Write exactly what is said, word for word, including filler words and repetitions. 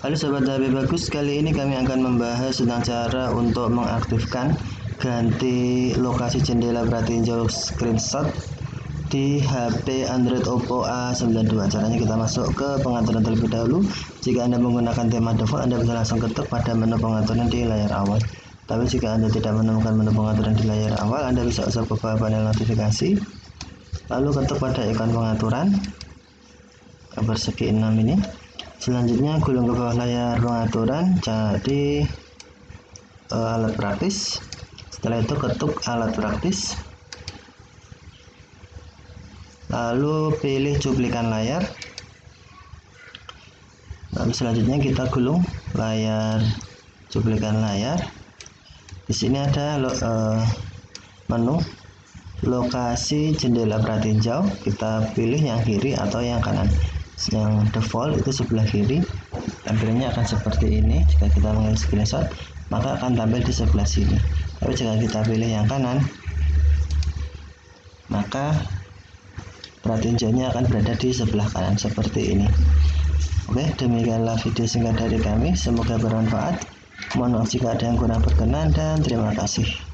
Halo Sobat H P Bagus, kali ini kami akan membahas tentang cara untuk mengaktifkan ganti lokasi jendela perhatiin jauh screenshot di H P Android OPPO A sembilan dua. Caranya kita masuk ke pengaturan terlebih dahulu. Jika Anda menggunakan tema default, Anda bisa langsung ketik pada menu pengaturan di layar awal. Tapi jika Anda tidak menemukan menu pengaturan di layar awal, Anda bisa usap ke bawah panel notifikasi, lalu ketik pada ikon pengaturan bersegi enam ini. Selanjutnya gulung ke bawah layar pengaturan jadi e, alat praktis. Setelah itu ketuk alat praktis, lalu pilih cuplikan layar, lalu selanjutnya kita gulung layar cuplikan layar. Di sini ada lo, e, menu lokasi jendela perhatiin jauh, kita pilih yang kiri atau yang kanan. Yang default itu sebelah kiri, tampilannya akan seperti ini. Jika kita mengambil screenshot maka akan tampil di sebelah sini, tapi jika kita pilih yang kanan maka perhatiin jauhnya akan berada di sebelah kanan seperti ini. Oke, demikianlah video singkat dari kami, semoga bermanfaat. Mohon maaf jika ada yang kurang berkenan dan terima kasih.